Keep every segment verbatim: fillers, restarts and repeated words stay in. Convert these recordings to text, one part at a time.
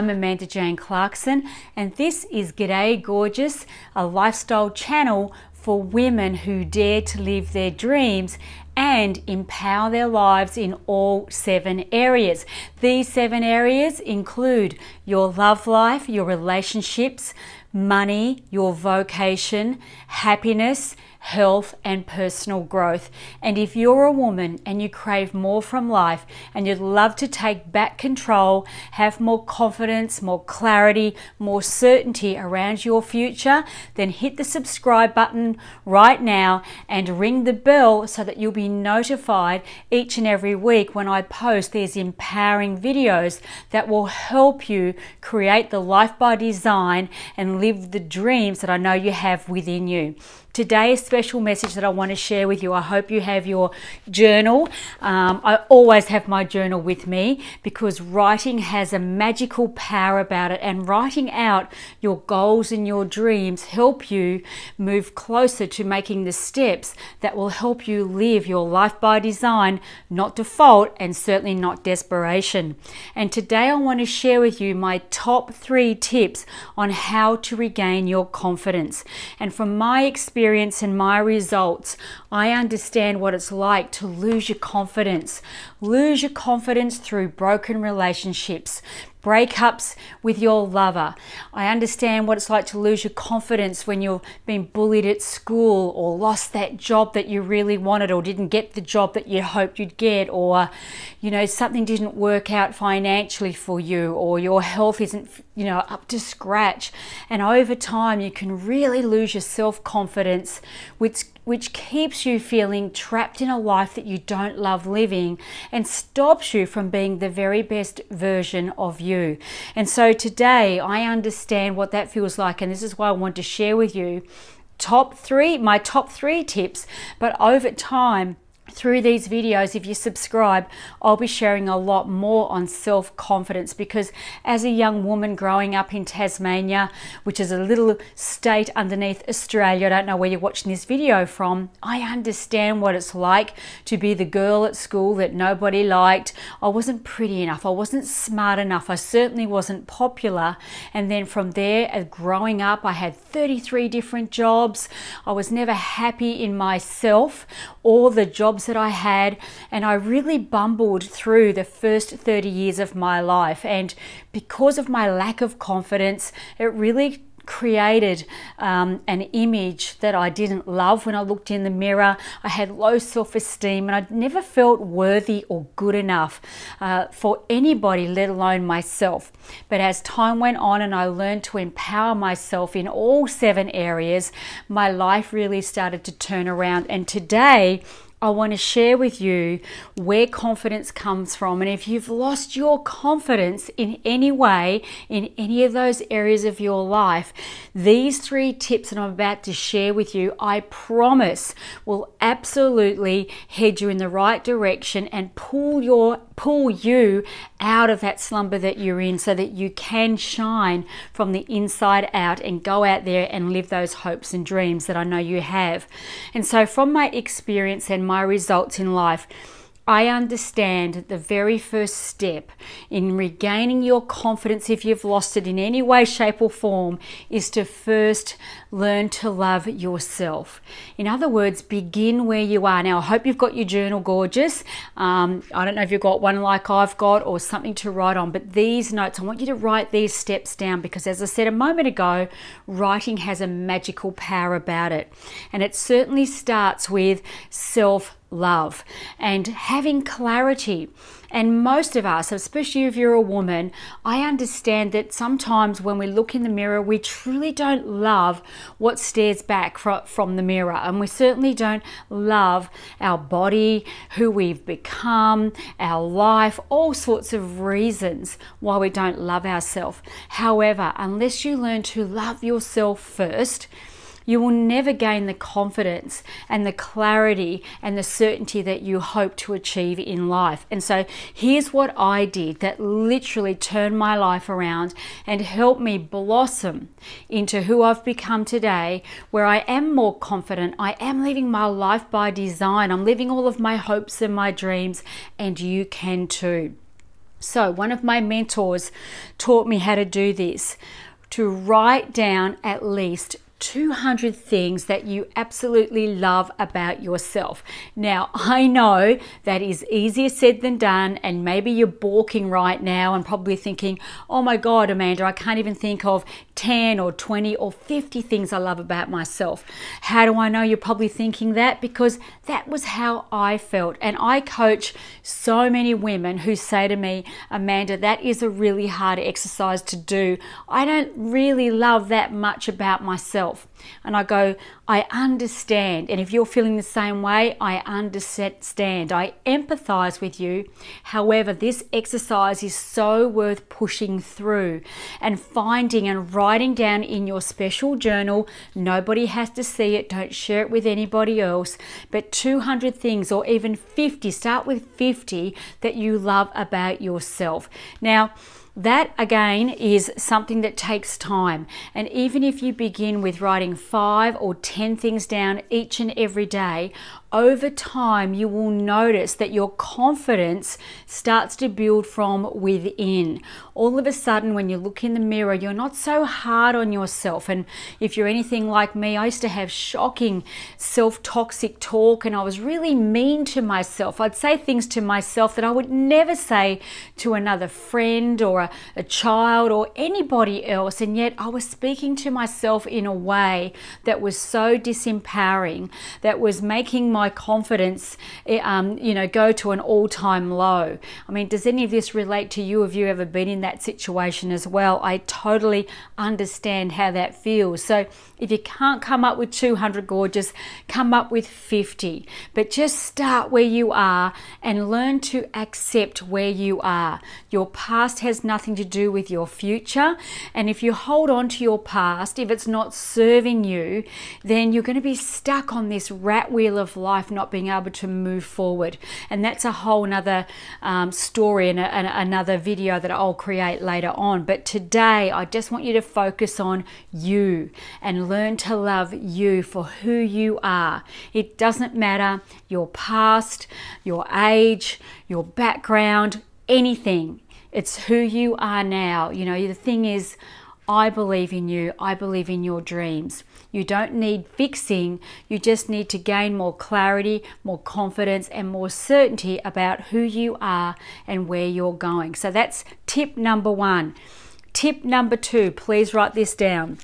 I'm Amanda Jane Clarkson, and this is G'day Gorgeous, a lifestyle channel for women who dare to live their dreams and empower their lives in all seven areas. These seven areas include your love life, your relationships, money, your vocation, happiness, health and personal growth. And if you're a woman and you crave more from life and you'd love to take back control, have more confidence, more clarity, more certainty around your future, then hit the subscribe button right now and ring the bell so that you'll be notified each and every week when I post these empowering videos that will help you create the life by design and live the dreams that I know you have within you. Today, a special message that I want to share with you. I hope you have your journal. Um, I always have my journal with me because writing has a magical power about it, and writing out your goals and your dreams help you move closer to making the steps that will help you live your life by design, not default and certainly not desperation. And today I want to share with you my top three tips on how to regain your confidence. And from my experience, Experience and my results, I understand what it's like to lose your confidence. Lose your confidence through broken relationships, breakups with your lover. I understand what it's like to lose your confidence when you've been bullied at school, or lost that job that you really wanted, or didn't get the job that you hoped you'd get, or you know, something didn't work out financially for you, or your health isn't, you know, up to scratch. And over time you can really lose your self-confidence, which which keeps you feeling trapped in a life that you don't love living and stops you from being the very best version of you. And so today I understand what that feels like, and this is why I want to share with you top three, my top three tips. But over time, through these videos, if you subscribe, I'll be sharing a lot more on self-confidence, because as a young woman growing up in Tasmania, which is a little state underneath Australia, I don't know where you're watching this video from, I understand what it's like to be the girl at school that nobody liked. I wasn't pretty enough, I wasn't smart enough, I certainly wasn't popular. And then from there, as growing up, I had thirty-three different jobs. I was never happy in myself or the jobs that I had, and I really bumbled through the first thirty years of my life. And because of my lack of confidence, it really created um, an image that I didn't love. When I looked in the mirror, I had low self-esteem and I never felt worthy or good enough uh, for anybody, let alone myself. But as time went on and I learned to empower myself in all seven areas, my life really started to turn around. And today I want to share with you where confidence comes from. And if you've lost your confidence in any way, in any of those areas of your life, these three tips that I'm about to share with you, I promise will absolutely head you in the right direction and pull your, pull you out of that slumber that you're in, so that you can shine from the inside out and go out there and live those hopes and dreams that I know you have. And so from my experience and my my results in life, I understand that the very first step in regaining your confidence, if you've lost it in any way, shape or form, is to first learn to love yourself. In other words, begin where you are. Now, I hope you've got your journal, gorgeous. Um, I don't know if you've got one like I've got, or something to write on, but these notes, I want you to write these steps down, because as I said a moment ago, writing has a magical power about it. And it certainly starts with self-love. Love and having clarity. And most of us, especially if you're a woman, I understand that sometimes when we look in the mirror, we truly don't love what stares back from the mirror. And we certainly don't love our body, who we've become, our life, all sorts of reasons why we don't love ourselves. However, unless you learn to love yourself first, you will never gain the confidence and the clarity and the certainty that you hope to achieve in life. And so here's what I did that literally turned my life around and helped me blossom into who I've become today, where I am more confident, I am living my life by design, I'm living all of my hopes and my dreams, and you can too. So one of my mentors taught me how to do this, to write down at least two hundred things that you absolutely love about yourself. Now, I know that is easier said than done, and maybe you're balking right now and probably thinking, oh my God, Amanda, I can't even think of ten or twenty or fifty things I love about myself. How do I know you're probably thinking that? Because that was how I felt. And I coach so many women who say to me, Amanda, that is a really hard exercise to do. I don't really love that much about myself. And I go, I understand. And if you're feeling the same way, I understand. I empathize with you. However, this exercise is so worth pushing through and finding and writing down in your special journal. Nobody has to see it. Don't share it with anybody else. But two hundred things, or even fifty, start with fifty that you love about yourself. Now, that again is something that takes time, and even if you begin with writing five or ten things down each and every day, over time you will notice that your confidence starts to build from within. All of a sudden, when you look in the mirror, you're not so hard on yourself. And if you're anything like me, I used to have shocking self-toxic talk, and I was really mean to myself. I'd say things to myself that I would never say to another friend or A, a child or anybody else, and yet I was speaking to myself in a way that was so disempowering, that was making my confidence um, you know, go to an all-time low. I mean, does any of this relate to you? Have you ever been in that situation as well? I totally understand how that feels. So if you can't come up with two hundred, gorgeous, come up with fifty, but just start where you are and learn to accept where you are. Your past has nothing to do with your future, and if you hold on to your past, if it's not serving you, then you're going to be stuck on this rat wheel of life, not being able to move forward. And that's a whole nother um, story and, a, and another video that I'll create later on. But today I just want you to focus on you and learn to love you for who you are. It doesn't matter your past, your age, your background, anything. It's who you are now. You know, the thing is, I believe in you. I believe in your dreams. You don't need fixing. You just need to gain more clarity, more confidence, and more certainty about who you are and where you're going. So that's tip number one. Tip number two, please write this down.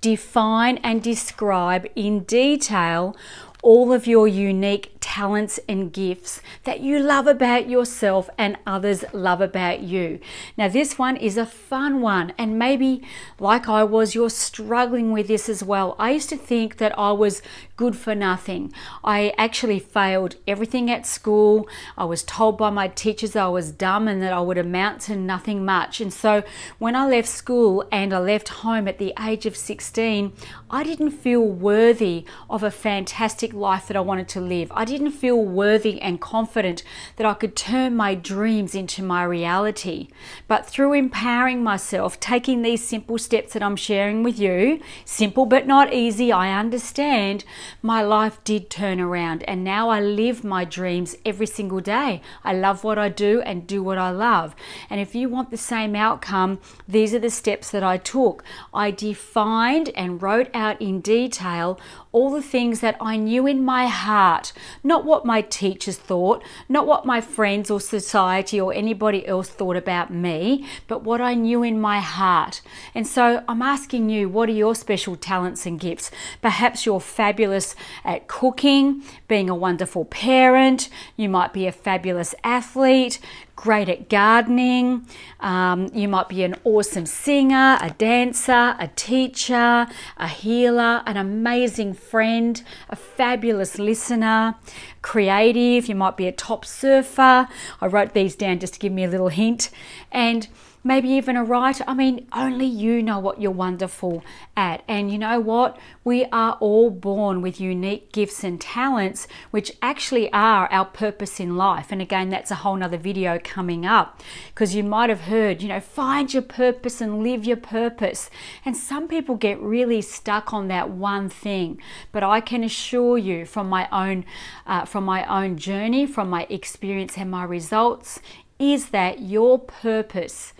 Define and describe in detail all of your unique talents and gifts that you love about yourself and others love about you. Now, this one is a fun one, and maybe like I was, you're struggling with this as well. I used to think that I was good for nothing. I actually failed everything at school. I was told by my teachers I was dumb and that I would amount to nothing much. And so when I left school and I left home at the age of sixteen, I didn't feel worthy of a fantastic life that I wanted to live. I didn't feel worthy and confident that I could turn my dreams into my reality. But through empowering myself, taking these simple steps that I'm sharing with you, simple but not easy, I understand, my life did turn around, and now I live my dreams every single day. I love what I do and do what I love. And if you want the same outcome, these are the steps that I took. I defined and wrote out in detail all the things that I knew in my heart, not what my teachers thought, not what my friends or society or anybody else thought about me, but what I knew in my heart. And so I'm asking you, what are your special talents and gifts? Perhaps you're fabulous at cooking, being a wonderful parent, you might be a fabulous athlete, great at gardening, um, you might be an awesome singer, a dancer, a teacher, a healer, an amazing friend, a fabulous listener, creative, you might be a top surfer. I wrote these down just to give me a little hint. And maybe even a writer. I mean, only you know what you're wonderful at. And you know what? We are all born with unique gifts and talents, which actually are our purpose in life. And again, that's a whole nother video coming up, because you might have heard, you know, find your purpose and live your purpose. And some people get really stuck on that one thing. But I can assure you, from my own, uh, from my own journey, from my experience and my results, is that your purpose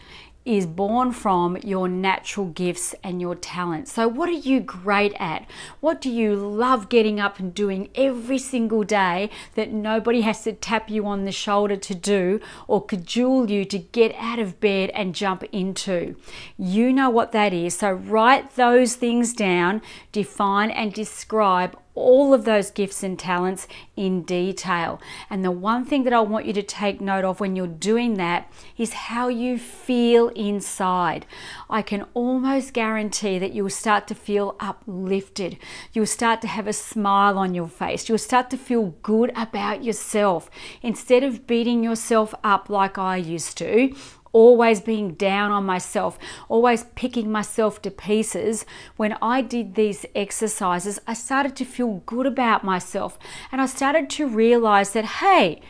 is born from your natural gifts and your talents. So what are you great at? What do you love getting up and doing every single day that nobody has to tap you on the shoulder to do or cajole you to get out of bed and jump into? You know what that is. So write those things down, define and describe all of those gifts and talents in detail. And the one thing that I want you to take note of when you're doing that is how you feel inside. I can almost guarantee that you'll start to feel uplifted. You'll start to have a smile on your face. You'll start to feel good about yourself instead of beating yourself up like I used to. Always being down on myself, always picking myself to pieces. When I did these exercises, I started to feel good about myself, and I started to realize that, hey,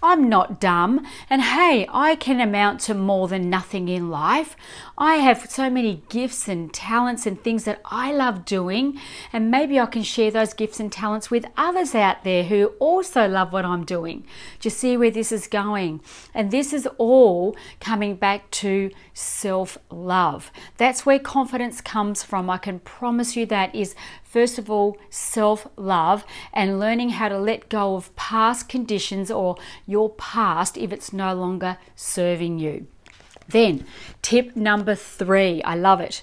I'm not dumb, and hey, I can amount to more than nothing in life. I have so many gifts and talents and things that I love doing, and maybe I can share those gifts and talents with others out there who also love what I'm doing. Do you see where this is going? And this is all coming back to self-love. That's where confidence comes from. I can promise you that is, first of all, self-love, and learning how to let go of past conditions or your past if it's no longer serving you. Then tip number three, I love it.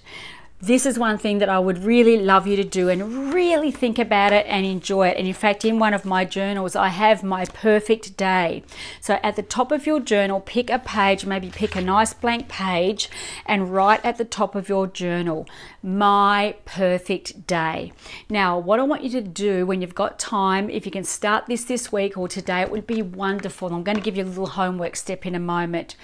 This is one thing that I would really love you to do and really think about it and enjoy it. And in fact, in one of my journals, I have my perfect day. So at the top of your journal, pick a page, maybe pick a nice blank page, and write at the top of your journal, my perfect day. Now, what I want you to do when you've got time, if you can start this this week or today, it would be wonderful. I'm going to give you a little homework step in a moment.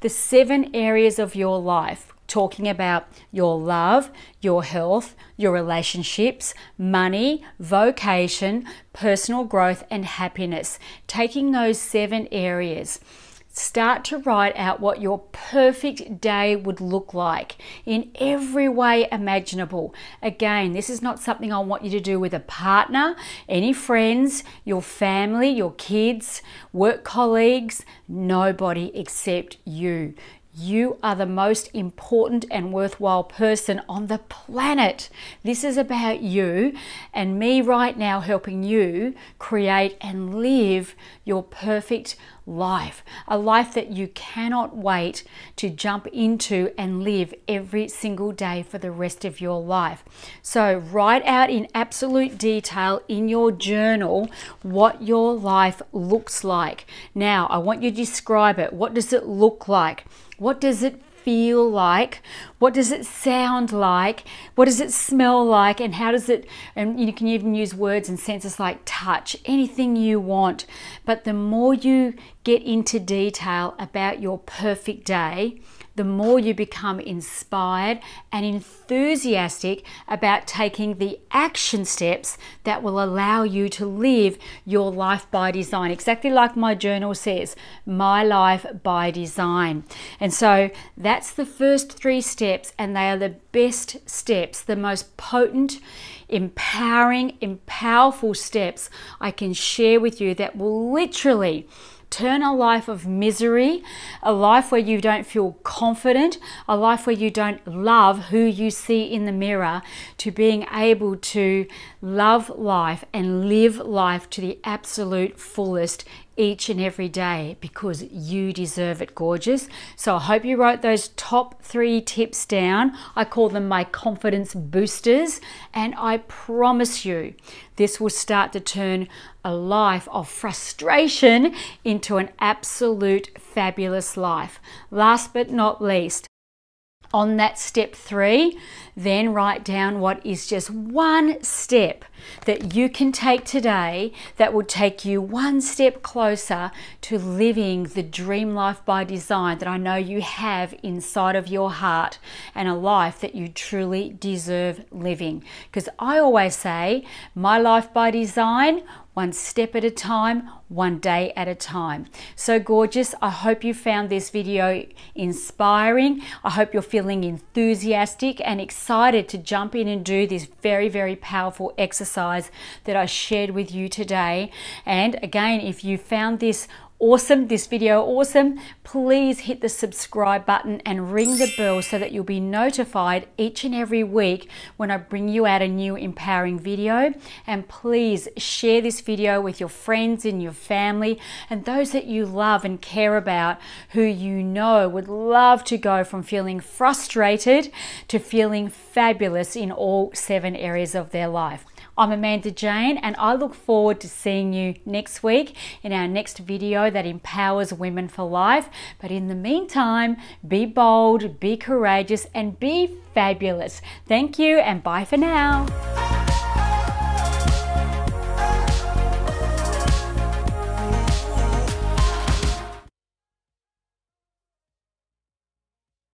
The seven areas of your life, talking about your love, your health, your relationships, money, vocation, personal growth, and happiness. Taking those seven areas, start to write out what your perfect day would look like in every way imaginable. Again, this is not something I want you to do with a partner, any friends, your family, your kids, work colleagues, nobody except you. You are the most important and worthwhile person on the planet. This is about you and me right now, helping you create and live your perfect life, a life that you cannot wait to jump into and live every single day for the rest of your life. So write out in absolute detail in your journal what your life looks like. Now, I want you to describe it. What does it look like? What does it feel like? What does it sound like? What does it smell like? And how does it, and you can even use words and senses like touch, anything you want. But the more you get into detail about your perfect day, the more you become inspired and enthusiastic about taking the action steps that will allow you to live your life by design. Exactly like my journal says, my life by design. And so that's the first three steps, and they are the best steps, the most potent, empowering, and powerful steps I can share with you that will literally turn a life of misery, a life where you don't feel confident, a life where you don't love who you see in the mirror, to being able to love life and live life to the absolute fullest each and every day, because you deserve it, gorgeous. So I hope you wrote those top three tips down. I call them my confidence boosters, and I promise you this will start to turn a life of frustration into an absolute fabulous life. Last but not least, on that step three, then write down what is just one step that you can take today that will take you one step closer to living the dream life by design that I know you have inside of your heart, and a life that you truly deserve living. Because I always say, my life by design, one step at a time, one day at a time. So gorgeous, I hope you found this video inspiring. I hope you're feeling enthusiastic and excited to jump in and do this very, very powerful exercise that I shared with you today. And again, if you found this awesome, this video awesome, please hit the subscribe button and ring the bell so that you'll be notified each and every week when I bring you out a new empowering video. And please share this video with your friends and your family and those that you love and care about, who you know would love to go from feeling frustrated to feeling fabulous in all seven areas of their life. I'm Amanda Jane, and I look forward to seeing you next week in our next video that empowers women for life. But in the meantime, be bold, be courageous, and be fabulous. Thank you, and bye for now.